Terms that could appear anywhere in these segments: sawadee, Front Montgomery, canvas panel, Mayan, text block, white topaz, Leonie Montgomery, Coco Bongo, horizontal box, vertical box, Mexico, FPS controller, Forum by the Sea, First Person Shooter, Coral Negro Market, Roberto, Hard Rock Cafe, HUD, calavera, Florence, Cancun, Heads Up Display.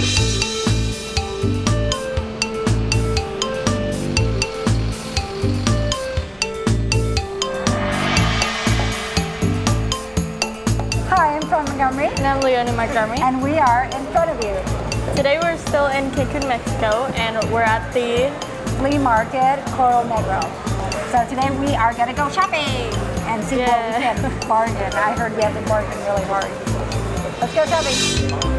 Hi, I'm Front Montgomery. And I'm Leonie Montgomery. And we are in front of you. Today we're still in Cancun, Mexico, and we're at the flea market, Coral Negro. So today we are gonna go shopping and see what we can bargain. I heard we have to bargain really hard. Let's go shopping.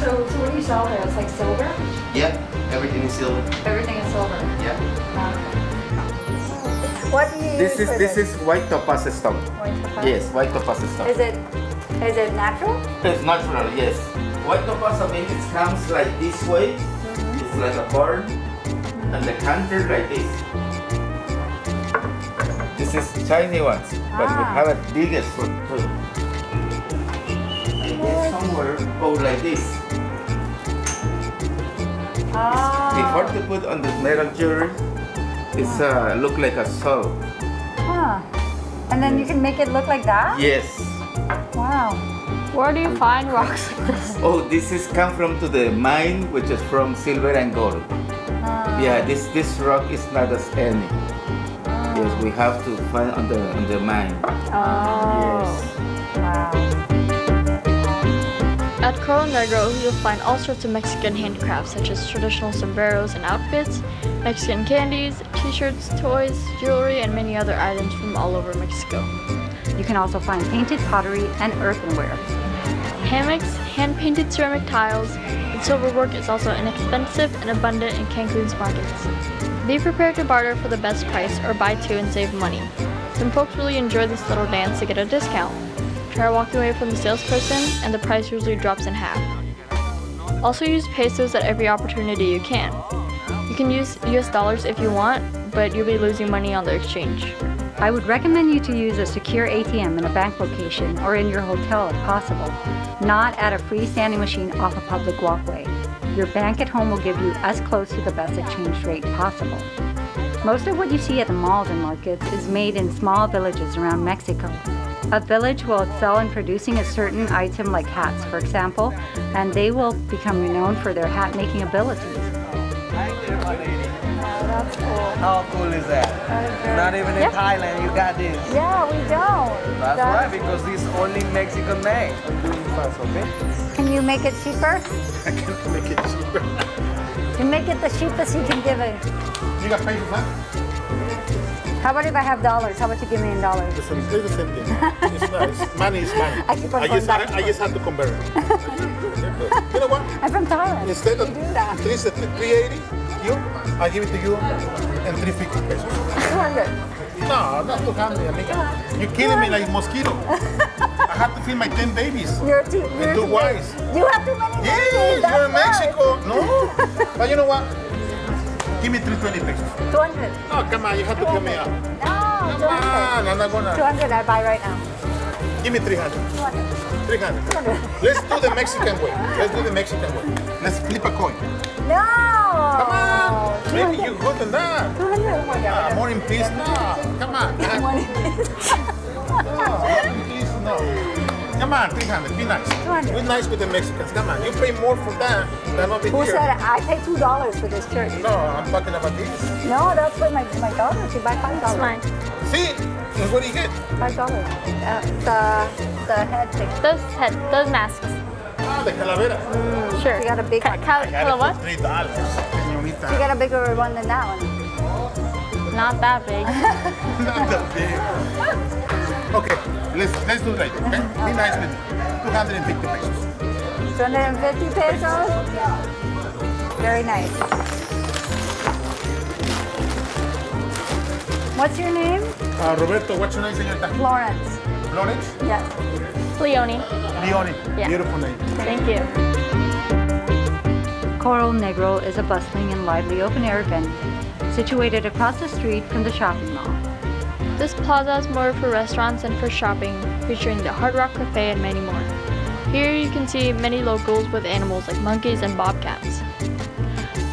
So what do you sell there? It's like silver? Yep, everything is silver. Everything is silver? Yep. What do you use for this? This is white topaz stone. White topaz? Yes, white topaz stone. Is it natural? It's natural, yes. White topaz, I mean, it comes like this way. Mm-hmm. It's like a pearl. Mm-hmm. And the counter like this. This is tiny ones, but we have a biggest one too. Somewhere, like this. Before to put on the metal jewelry, it's look like a soul. Huh. And then you can make it look like that? Yes. Wow. Where do you find rocks like this? Oh, this is come from to the mine, which is from silver and gold. Yeah, this rock is not as any. Yes, we have to find on the mine. Yes. Wow. At Coral Negro, you'll find all sorts of Mexican handicrafts, such as traditional sombreros and outfits, Mexican candies, t-shirts, toys, jewelry, and many other items from all over Mexico. You can also find painted pottery and earthenware. Hammocks, hand-painted ceramic tiles, and silverwork is also inexpensive and abundant in Cancun's markets. Be prepared to barter for the best price or buy two and save money. Some folks really enjoy this little dance to get a discount. Try walking away from the salesperson, and the price usually drops in half. Also use pesos at every opportunity you can. You can use US dollars if you want, but you'll be losing money on the exchange. I would recommend you to use a secure ATM in a bank location or in your hotel if possible, not at a freestanding machine off a public walkway. Your bank at home will give you as close to the best exchange rate possible. Most of what you see at the malls and markets is made in small villages around Mexico. A village will excel in producing a certain item like hats, for example, and they will become renowned for their hat-making abilities. That's cool. How cool is that? Not even in Thailand you got this. Yeah, we don't. That's right, because this is only Mexican made. I'm doing fast, okay? Can you make it cheaper? I can make it cheaper. You make it the cheapest you can give it. You got paid for that? How about if I have dollars? How about you give me in dollars? It's the same thing. It's nice. Money is money. I just have to compare it. You know what? I'm from Thailand. Instead of 380, I give it to you in 350 pesos. 200. No, not 200, amiga. You're killing me like a mosquito. I have to feed my 10 babies. You're two wives. You have too many babies. Yes, you're in Mexico. No. But you know what? Give me 320 pesos. 200. No, come on, you have to give me up. No, come 200. On, I'm not gonna. 200, I buy right now. Give me 300. 200. 300. 200. Let's do the Mexican way. Let's do the Mexican way. Let's flip a coin. No! Come on! 200. Maybe you're good than that. 200, oh my God. More in peace? No. Come on. More in peace? No, more in peace? No. Come on, 300, be nice. 200. Be nice with the Mexicans, come on. You pay more for that than over here. Who said I pay $2 for this church? No, I'm talking about this. No, that's what my daughter, she buy $5. Mine. See, what do you get? $5. The head thing. Those masks. Ah, the calavera. Sure. She got a big one. What? $3. She got a bigger one than that one. Not that big. Not that big. Okay, let's do it like that. Be nice with it. 250 pesos. 250 pesos? Very nice. What's your name? Roberto. What's your name, señorita? Florence. Florence? Yes. Leonie. Leonie. Yeah. Beautiful name. Thank you. Coral Negro is a bustling and lively open-air venue situated across the street from the shopping mall. This plaza is more for restaurants and for shopping, featuring the Hard Rock Cafe and many more. Here you can see many locals with animals like monkeys and bobcats.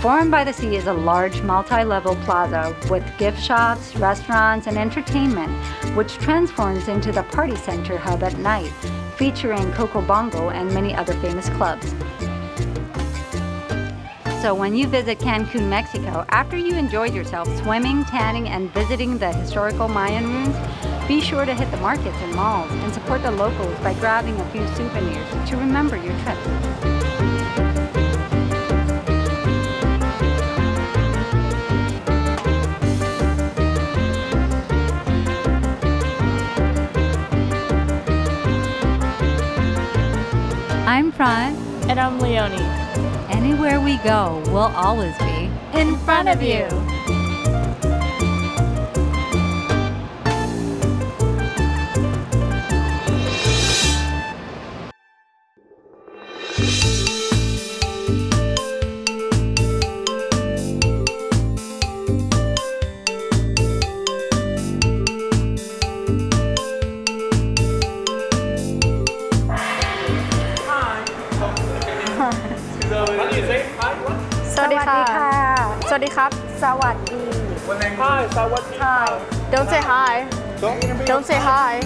Forum by the Sea is a large multi-level plaza with gift shops, restaurants, and entertainment, which transforms into the party center hub at night, featuring Coco Bongo and many other famous clubs. So when you visit Cancun, Mexico, after you enjoy yourself swimming, tanning, and visiting the historical Mayan ruins, be sure to hit the markets and malls and support the locals by grabbing a few souvenirs to remember your trip. I'm Fran. And I'm Leonie. Anywhere we go, we'll always be in front of you. Hi, sawadee. Hi. Don't say hi. Don't say hi.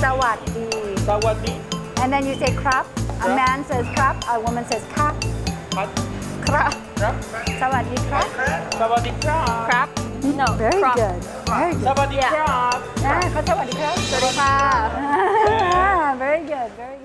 Sawadee. Sawadee. And then you say crap. A man says crap. A woman says crap. Crap. Sawadee crap. Sawadee crap. No. Very good. Very good. Sawadee crap. Sawadee crap. Very good. Very good.